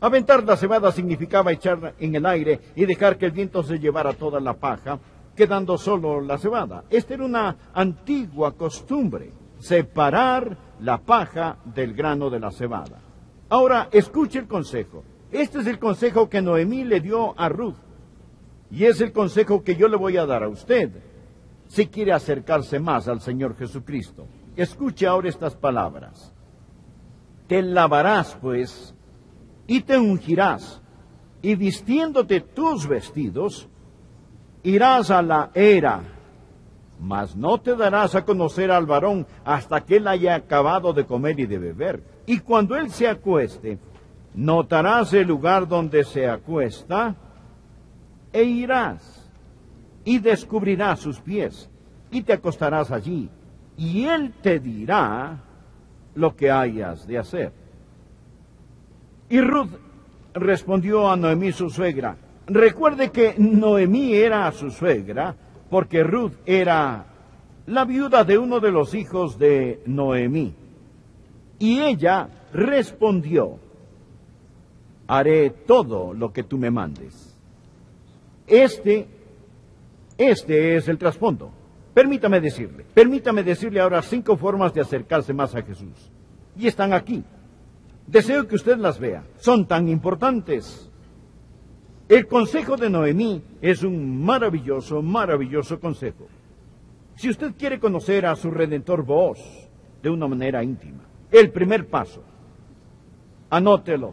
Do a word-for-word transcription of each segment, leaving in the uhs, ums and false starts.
Aventar la cebada significaba echar en el aire y dejar que el viento se llevara toda la paja, quedando solo la cebada. Esta era una antigua costumbre, separar la paja del grano de la cebada. Ahora, escuche el consejo. Este es el consejo que Noemí le dio a Ruth. Y es el consejo que yo le voy a dar a usted, si quiere acercarse más al Señor Jesucristo. Escuche ahora estas palabras. Te lavarás, pues, y te ungirás, y vistiéndote tus vestidos, irás a la era, mas no te darás a conocer al varón hasta que él haya acabado de comer y de beber. Y cuando él se acueste, notarás el lugar donde se acuesta, e irás, y descubrirás sus pies, y te acostarás allí, y él te dirá lo que hayas de hacer. Y Ruth respondió a Noemí, su suegra. Recuerde que Noemí era su suegra, porque Ruth era la viuda de uno de los hijos de Noemí. Y ella respondió, haré todo lo que tú me mandes. Este, este es el trasfondo. Permítame decirle, permítame decirle ahora cinco formas de acercarse más a Jesús. Y están aquí. Deseo que usted las vea. Son tan importantes. El consejo de Noemí es un maravilloso, maravilloso consejo. Si usted quiere conocer a su Redentor Boaz de una manera íntima, el primer paso, anótelo,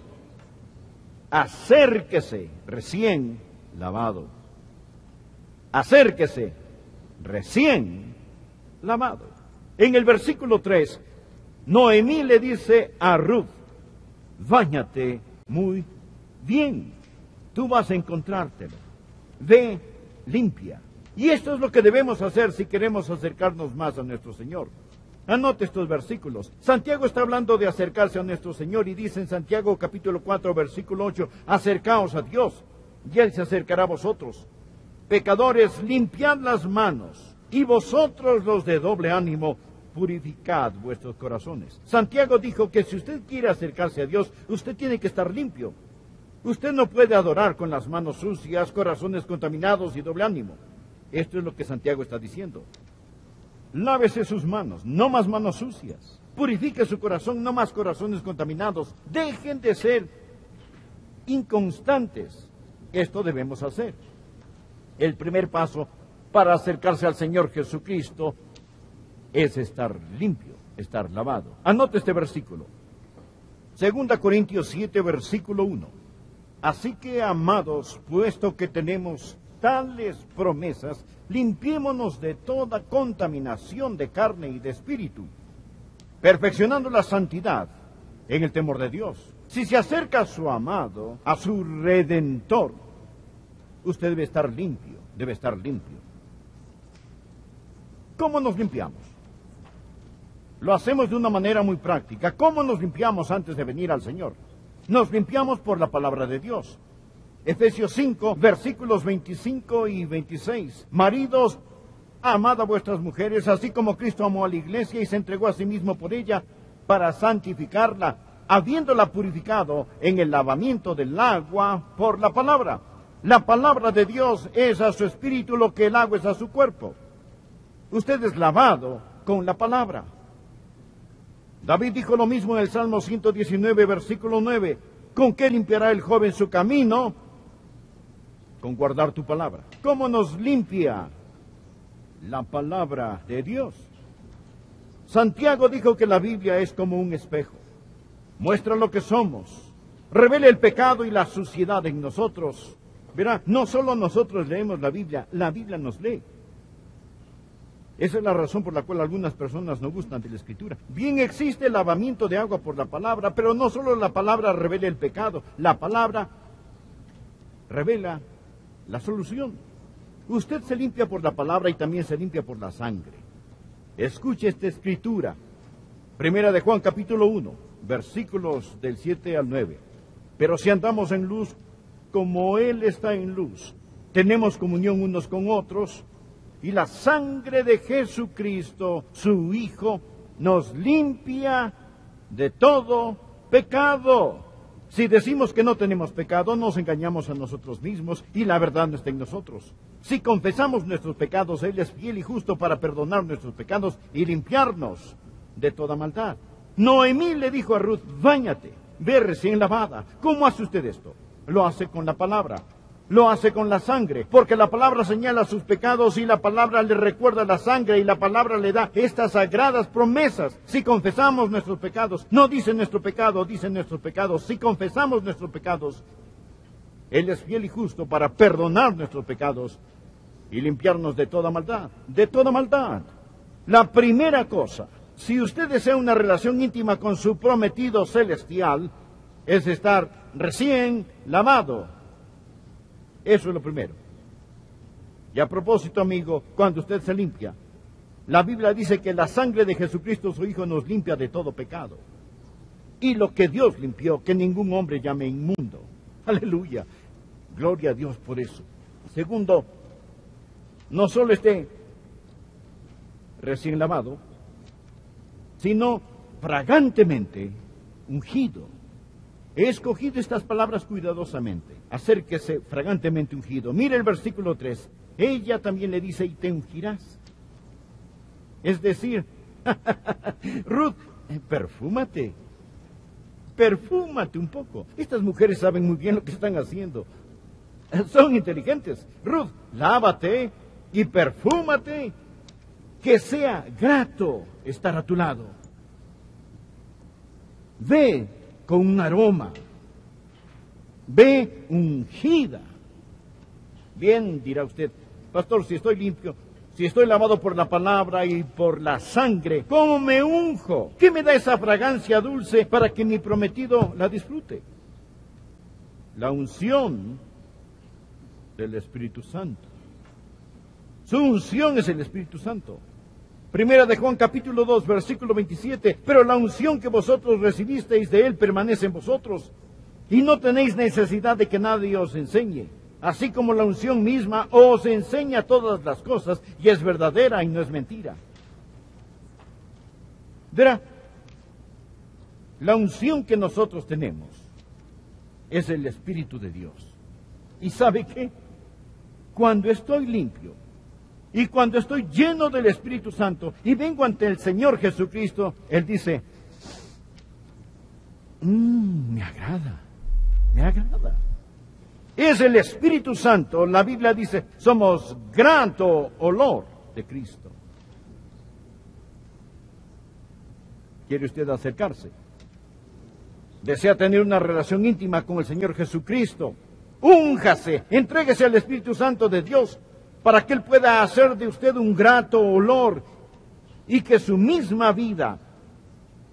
acérquese recién lavado. Acérquese recién lavado. En el versículo tres, Noemí le dice a Ruth, báñate muy bien. Tú vas a encontrártelo. Ve limpia. Y esto es lo que debemos hacer si queremos acercarnos más a nuestro Señor. Anote estos versículos. Santiago está hablando de acercarse a nuestro Señor y dice en Santiago capítulo cuatro versículo ocho, acercaos a Dios y Él se acercará a vosotros. Pecadores, limpiad las manos y vosotros los de doble ánimo, purificad vuestros corazones. Santiago dijo que si usted quiere acercarse a Dios, usted tiene que estar limpio. Usted no puede adorar con las manos sucias, corazones contaminados y doble ánimo. Esto es lo que Santiago está diciendo. Lávese sus manos, no más manos sucias. Purifique su corazón, no más corazones contaminados. Dejen de ser inconstantes. Esto debemos hacer. El primer paso para acercarse al Señor Jesucristo es estar limpio, estar lavado. Anote este versículo. Segunda Corintios siete, versículo uno. Así que, amados, puesto que tenemos tales promesas, limpiémonos de toda contaminación de carne y de espíritu, perfeccionando la santidad en el temor de Dios. Si se acerca a su amado, a su Redentor, usted debe estar limpio, debe estar limpio. ¿Cómo nos limpiamos? Lo hacemos de una manera muy práctica. ¿Cómo nos limpiamos antes de venir al Señor? Nos limpiamos por la palabra de Dios. Efesios cinco, versículos veinticinco y veintiséis. Maridos, amad a vuestras mujeres, así como Cristo amó a la iglesia y se entregó a sí mismo por ella para santificarla, habiéndola purificado en el lavamiento del agua por la palabra. La palabra de Dios es a su espíritu lo que el agua es a su cuerpo. Usted es lavado con la palabra. David dijo lo mismo en el Salmo ciento diecinueve, versículo nueve. ¿Con qué limpiará el joven su camino? Con guardar tu palabra. ¿Cómo nos limpia la palabra de Dios? Santiago dijo que la Biblia es como un espejo. Muestra lo que somos. Revela el pecado y la suciedad en nosotros. Verá, no solo nosotros leemos la Biblia, la Biblia nos lee. Esa es la razón por la cual algunas personas no gustan de la Escritura. Bien existe el lavamiento de agua por la palabra, pero no solo la palabra revela el pecado, la palabra revela la solución. Usted se limpia por la palabra y también se limpia por la sangre. Escuche esta Escritura. Primera de Juan capítulo uno, versículos del siete al nueve. Pero si andamos en luz, como Él está en luz, tenemos comunión unos con otros, y la sangre de Jesucristo, su Hijo, nos limpia de todo pecado. Si decimos que no tenemos pecado, nos engañamos a nosotros mismos y la verdad no está en nosotros. Si confesamos nuestros pecados, Él es fiel y justo para perdonar nuestros pecados y limpiarnos de toda maldad. Noemí le dijo a Ruth, báñate, ve recién lavada. ¿Cómo hace usted esto? Lo hace con la palabra. Lo hace con la sangre, porque la palabra señala sus pecados y la palabra le recuerda la sangre y la palabra le da estas sagradas promesas. Si confesamos nuestros pecados, no dice nuestro pecado, dice nuestros pecados. Si confesamos nuestros pecados, Él es fiel y justo para perdonar nuestros pecados y limpiarnos de toda maldad, de toda maldad. La primera cosa, si usted desea una relación íntima con su prometido celestial, es estar recién lavado. Eso es lo primero. Y a propósito, amigo, cuando usted se limpia, la Biblia dice que la sangre de Jesucristo, su Hijo, nos limpia de todo pecado. Y lo que Dios limpió, que ningún hombre llame inmundo. Aleluya. Gloria a Dios por eso. Segundo, no solo esté recién lavado, sino fragantemente ungido. He escogido estas palabras cuidadosamente. Acérquese fragantemente ungido. Mire el versículo tres. Ella también le dice, y te ungirás. Es decir, Ruth, perfúmate. Perfúmate un poco. Estas mujeres saben muy bien lo que están haciendo. Son inteligentes. Ruth, lávate y perfúmate. Que sea grato estar a tu lado. Ve con un aroma. Ve ungida. Bien, dirá usted, pastor, si estoy limpio, si estoy lavado por la palabra y por la sangre, ¿cómo me unjo? ¿Qué me da esa fragancia dulce para que mi prometido la disfrute? La unción del Espíritu Santo. Su unción es el Espíritu Santo. Primera de Juan, capítulo dos, versículo veintisiete. Pero la unción que vosotros recibisteis de Él permanece en vosotros, y no tenéis necesidad de que nadie os enseñe. Así como la unción misma os enseña todas las cosas, y es verdadera y no es mentira. Verá, la unción que nosotros tenemos es el Espíritu de Dios. ¿Y sabe qué? Cuando estoy limpio, y cuando estoy lleno del Espíritu Santo y vengo ante el Señor Jesucristo, Él dice, mmm, me agrada, me agrada. Es el Espíritu Santo, la Biblia dice, somos grato olor de Cristo. ¿Quiere usted acercarse? ¿Desea tener una relación íntima con el Señor Jesucristo? Únjase, entréguese al Espíritu Santo de Dios, para que Él pueda hacer de usted un grato olor y que su misma vida,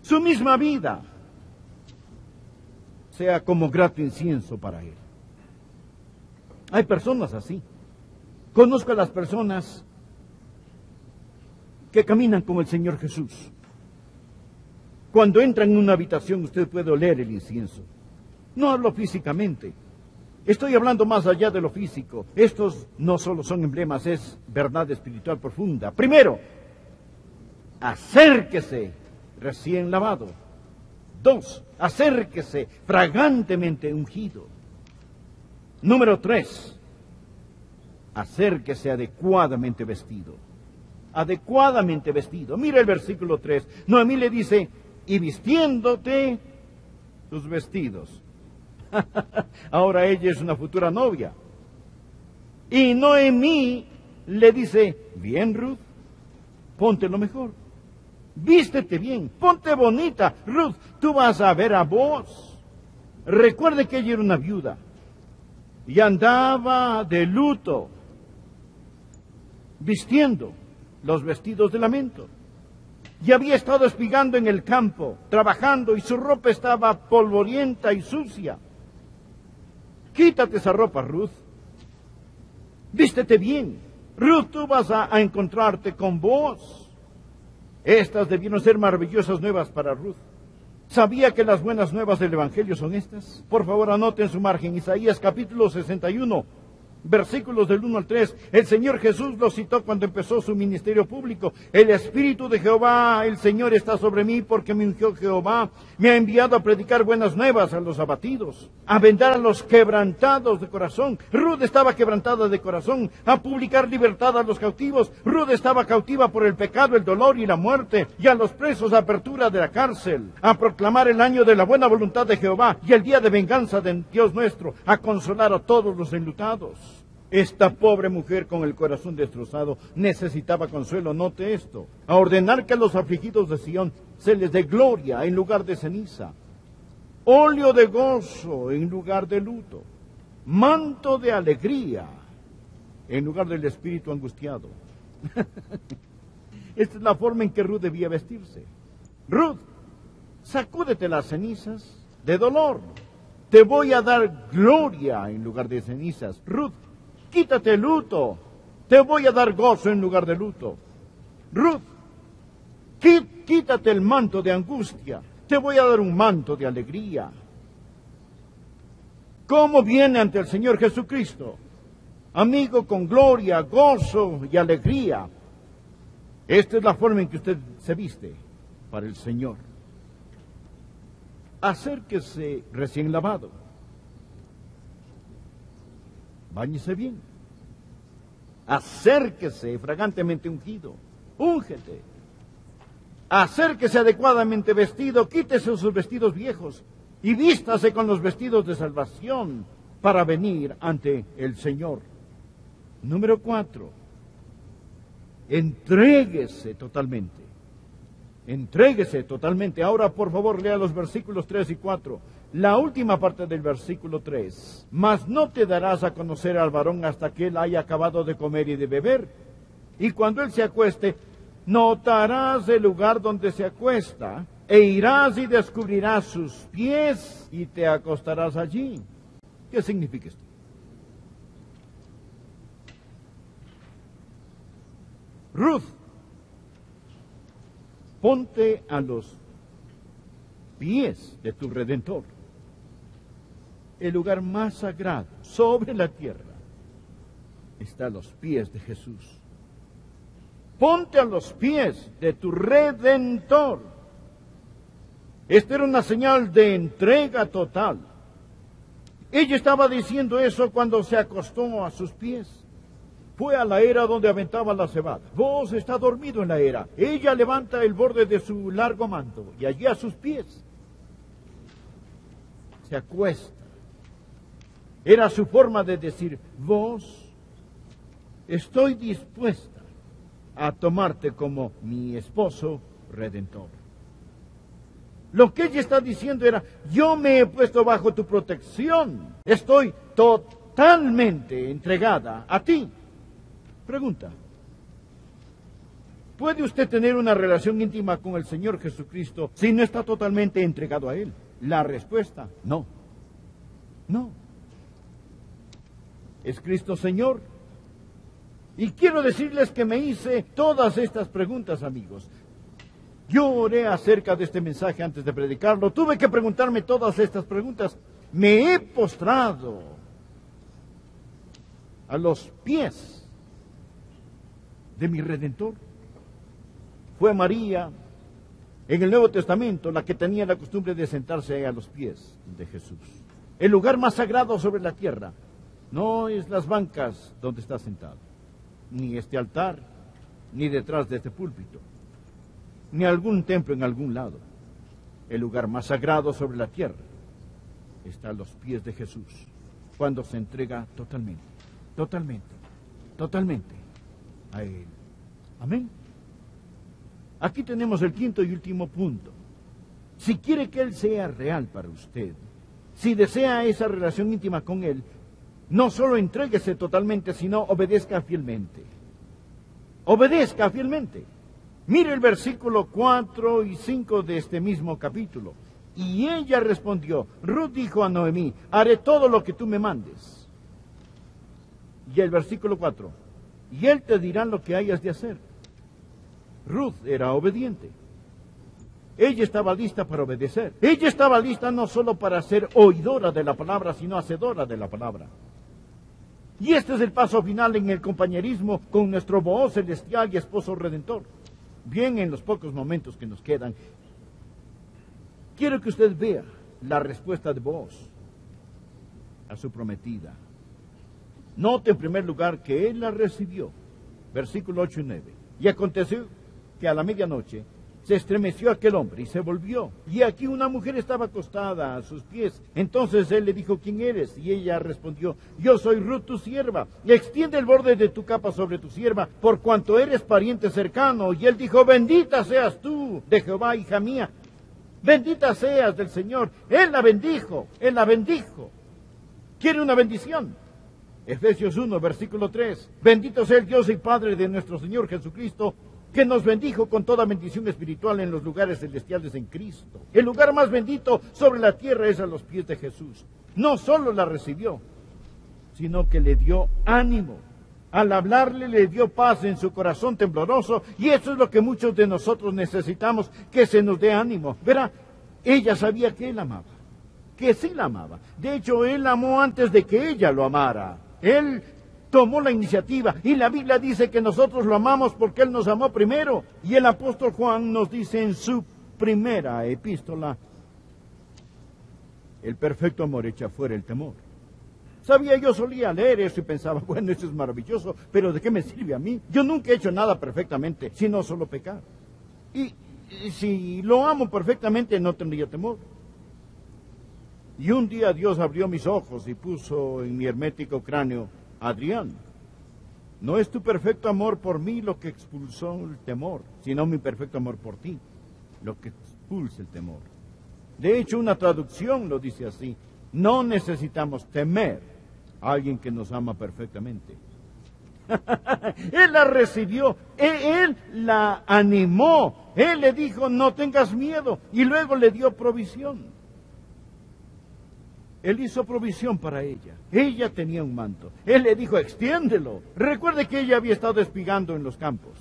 su misma vida, sea como grato incienso para Él. Hay personas así. Conozco a las personas que caminan con el Señor Jesús. Cuando entran en una habitación, usted puede oler el incienso. No hablo físicamente. Estoy hablando más allá de lo físico. Estos no solo son emblemas, es verdad espiritual profunda. Primero, acérquese recién lavado. Dos, acérquese fragantemente ungido. Número tres, acérquese adecuadamente vestido. Adecuadamente vestido. Mira el versículo tres. Noemí le dice, y vistiéndote tus vestidos. Ahora ella es una futura novia. Y Noemí le dice, bien, Ruth, ponte lo mejor. Vístete bien, ponte bonita. Ruth, tú vas a ver a Boaz. Recuerde que ella era una viuda y andaba de luto, vistiendo los vestidos de lamento. Y había estado espigando en el campo, trabajando, y su ropa estaba polvorienta y sucia. Quítate esa ropa, Ruth. Vístete bien. Ruth, tú vas a, a encontrarte con vos. Estas debieron ser maravillosas nuevas para Ruth. ¿Sabía que las buenas nuevas del Evangelio son estas? Por favor, anoten su margen. Isaías capítulo sesenta y uno, Versículos del uno al tres. El Señor Jesús lo citó cuando empezó su ministerio público. El Espíritu de Jehová, el Señor, está sobre mí porque me ungió Jehová. Me ha enviado a predicar buenas nuevas a los abatidos, a vendar a los quebrantados de corazón. Ruth estaba quebrantada de corazón. A publicar libertad a los cautivos. Ruth estaba cautiva por el pecado, el dolor y la muerte. Y a los presos, a apertura de la cárcel. A proclamar el año de la buena voluntad de Jehová y el día de venganza de Dios nuestro. A consolar a todos los enlutados. Esta pobre mujer con el corazón destrozado necesitaba consuelo, note esto, a ordenar que a los afligidos de Sión se les dé gloria en lugar de ceniza, óleo de gozo en lugar de luto, manto de alegría en lugar del espíritu angustiado. Esta es la forma en que Ruth debía vestirse. Ruth, sacúdete las cenizas de dolor, te voy a dar gloria en lugar de cenizas. Ruth, quítate el luto, te voy a dar gozo en lugar de luto. Ruth, quítate el manto de angustia, te voy a dar un manto de alegría. ¿Cómo viene ante el Señor Jesucristo? Amigo con gloria, gozo y alegría. Esta es la forma en que usted se viste para el Señor. Acérquese recién lavado. Báñese bien, acérquese fragantemente ungido, úngete, acérquese adecuadamente vestido, quítese sus vestidos viejos y vístase con los vestidos de salvación para venir ante el Señor. Número cuatro, entréguese totalmente, entréguese totalmente. Ahora, por favor, lea los versículos tres y cuatro. La última parte del versículo tres. Mas no te darás a conocer al varón hasta que él haya acabado de comer y de beber. Y cuando él se acueste, notarás el lugar donde se acuesta, e irás y descubrirás sus pies, y te acostarás allí. ¿Qué significa esto? Ruth, ponte a los pies de tu Redentor, el lugar más sagrado sobre la tierra, está a los pies de Jesús. Ponte a los pies de tu Redentor. Esta era una señal de entrega total. Ella estaba diciendo eso cuando se acostó a sus pies. Fue a la era donde aventaba la cebada. Boaz está dormido en la era. Ella levanta el borde de su largo manto y allí a sus pies se acuesta. Era su forma de decir: Boaz, estoy dispuesta a tomarte como mi esposo redentor. Lo que ella está diciendo era: yo me he puesto bajo tu protección. Estoy totalmente entregada a ti. Pregunta, ¿puede usted tener una relación íntima con el Señor Jesucristo si no está totalmente entregado a Él? La respuesta, no. No. ¿Es Cristo Señor? Y quiero decirles que me hice todas estas preguntas, amigos. Yo oré acerca de este mensaje antes de predicarlo. Tuve que preguntarme todas estas preguntas. Me he postrado a los pies de mi Redentor. Fue María, en el Nuevo Testamento, la que tenía la costumbre de sentarse a los pies de Jesús. El lugar más sagrado sobre la tierra no es las bancas donde está sentado, ni este altar, ni detrás de este púlpito, ni algún templo en algún lado. El lugar más sagrado sobre la tierra está a los pies de Jesús, cuando se entrega totalmente, totalmente, totalmente a Él. Amén. Aquí tenemos el quinto y último punto. Si quiere que Él sea real para usted, si desea esa relación íntima con Él, no solo entréguese totalmente, sino obedezca fielmente. Obedezca fielmente. Mire el versículo cuatro y cinco de este mismo capítulo. Y ella respondió, Ruth dijo a Noemí, haré todo lo que tú me mandes. Y el versículo cuatro, y él te dirá lo que hayas de hacer. Ruth era obediente. Ella estaba lista para obedecer. Ella estaba lista no solo para ser oidora de la palabra, sino hacedora de la palabra. Y este es el paso final en el compañerismo con nuestro Boaz celestial y esposo redentor. Bien, en los pocos momentos que nos quedan, quiero que usted vea la respuesta de Boaz a su prometida. Note en primer lugar que él la recibió. Versículo ocho y nueve. Y aconteció que a la medianoche se estremeció aquel hombre y se volvió. Y aquí una mujer estaba acostada a sus pies. Entonces él le dijo, ¿quién eres? Y ella respondió, yo soy Ruth, tu sierva. Extiende el borde de tu capa sobre tu sierva, por cuanto eres pariente cercano. Y él dijo, bendita seas tú de Jehová, hija mía. Bendita seas del Señor. Él la bendijo, él la bendijo. ¿Quiere una bendición? Efesios uno, versículo tres. Bendito sea el Dios y Padre de nuestro Señor Jesucristo, que nos bendijo con toda bendición espiritual en los lugares celestiales en Cristo. El lugar más bendito sobre la tierra es a los pies de Jesús. No solo la recibió, sino que le dio ánimo. Al hablarle le dio paz en su corazón tembloroso, y eso es lo que muchos de nosotros necesitamos, que se nos dé ánimo. Verá, ella sabía que él amaba, que sí la amaba. De hecho, él amó antes de que ella lo amara. Él tomó la iniciativa, y la Biblia dice que nosotros lo amamos porque Él nos amó primero. Y el apóstol Juan nos dice en su primera epístola, el perfecto amor echa fuera el temor. Sabía, yo solía leer eso y pensaba, bueno, eso es maravilloso, pero ¿de qué me sirve a mí? Yo nunca he hecho nada perfectamente, sino solo pecar. Y, y si lo amo perfectamente, no tendría temor. Y un día Dios abrió mis ojos y puso en mi hermético cráneo, Adrián, no es tu perfecto amor por mí lo que expulsó el temor, sino mi perfecto amor por ti, lo que expulsa el temor. De hecho, una traducción lo dice así, no necesitamos temer a alguien que nos ama perfectamente. Él la recibió, él, él la animó, él le dijo, no tengas miedo, y luego le dio provisión. Él hizo provisión para ella. Ella tenía un manto. Él le dijo, extiéndelo. Recuerde que ella había estado espigando en los campos.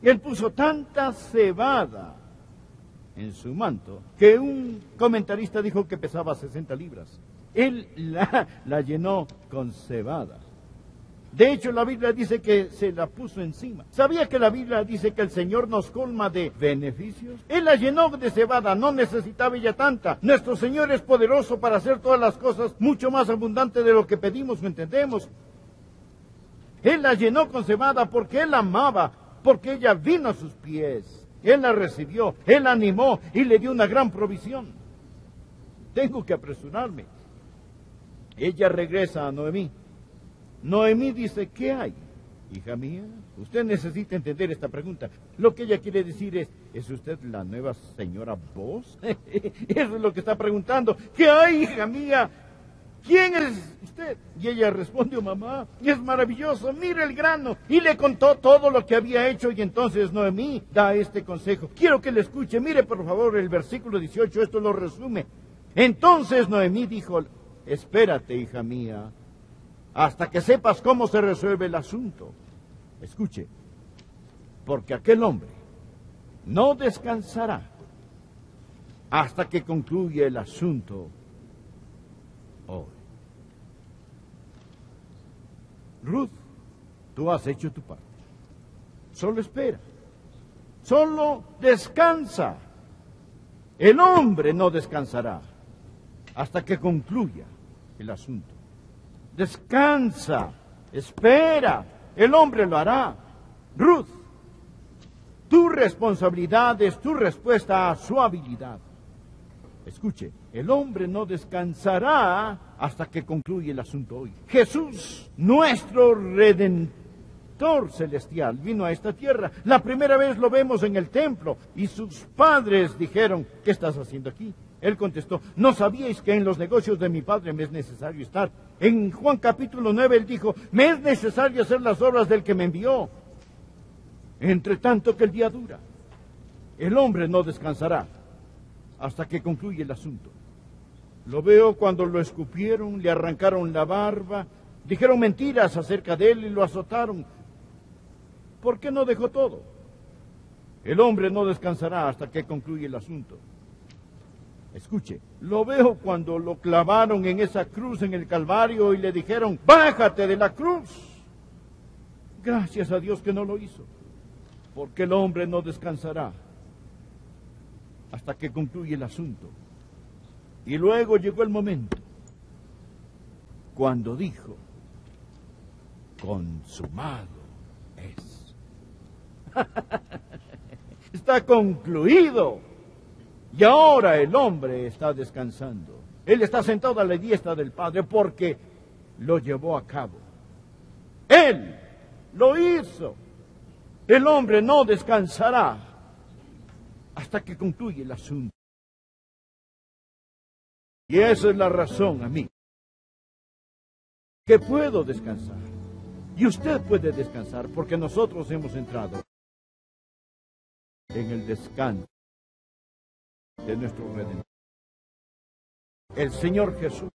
Él puso tanta cebada en su manto que un comentarista dijo que pesaba sesenta libras. Él la, la llenó con cebada. De hecho, la Biblia dice que se la puso encima. ¿Sabía que la Biblia dice que el Señor nos colma de beneficios? Él la llenó de cebada, no necesitaba ella tanta. Nuestro Señor es poderoso para hacer todas las cosas mucho más abundante de lo que pedimos o entendemos. Él la llenó con cebada porque Él la amaba, porque ella vino a sus pies. Él la recibió, Él la animó y le dio una gran provisión. Tengo que apresurarme. Ella regresa a Noemí. Noemí dice, ¿qué hay? Hija mía, usted necesita entender esta pregunta. Lo que ella quiere decir es, ¿es usted la nueva señora Boaz? Eso es lo que está preguntando. ¿Qué hay, hija mía? ¿Quién es usted? Y ella respondió, mamá, es maravilloso, mira el grano. Y le contó todo lo que había hecho, y entonces Noemí da este consejo. Quiero que le escuche, mire por favor el versículo dieciocho, esto lo resume. Entonces Noemí dijo, espérate, hija mía, hasta que sepas cómo se resuelve el asunto. Escuche, porque aquel hombre no descansará hasta que concluya el asunto hoy. Ruth, tú has hecho tu parte. Solo espera, solo descansa. El hombre no descansará hasta que concluya el asunto. Descansa, espera, el hombre lo hará. Ruth, tu responsabilidad es tu respuesta a su habilidad. Escuche, el hombre no descansará hasta que concluya el asunto hoy. Jesús, nuestro Redentor celestial, vino a esta tierra. La primera vez lo vemos en el templo y sus padres dijeron, ¿qué estás haciendo aquí? Él contestó, ¿no sabíais que en los negocios de mi Padre me es necesario estar? En Juan capítulo nueve él dijo, me es necesario hacer las obras del que me envió. Entre tanto que el día dura, el hombre no descansará hasta que concluya el asunto. Lo veo cuando lo escupieron, le arrancaron la barba, dijeron mentiras acerca de él y lo azotaron. ¿Por qué no dejó todo? El hombre no descansará hasta que concluya el asunto. Escuche, lo veo cuando lo clavaron en esa cruz en el Calvario y le dijeron, bájate de la cruz. Gracias a Dios que no lo hizo, porque el hombre no descansará hasta que concluye el asunto. Y luego llegó el momento cuando dijo, consumado es. Está concluido. Y ahora el hombre está descansando. Él está sentado a la diestra del Padre porque lo llevó a cabo. Él lo hizo. El hombre no descansará hasta que concluye el asunto. Y esa es la razón a mí, que puedo descansar. Y usted puede descansar porque nosotros hemos entrado en el descanso de nuestro Redentor. El Señor Jesús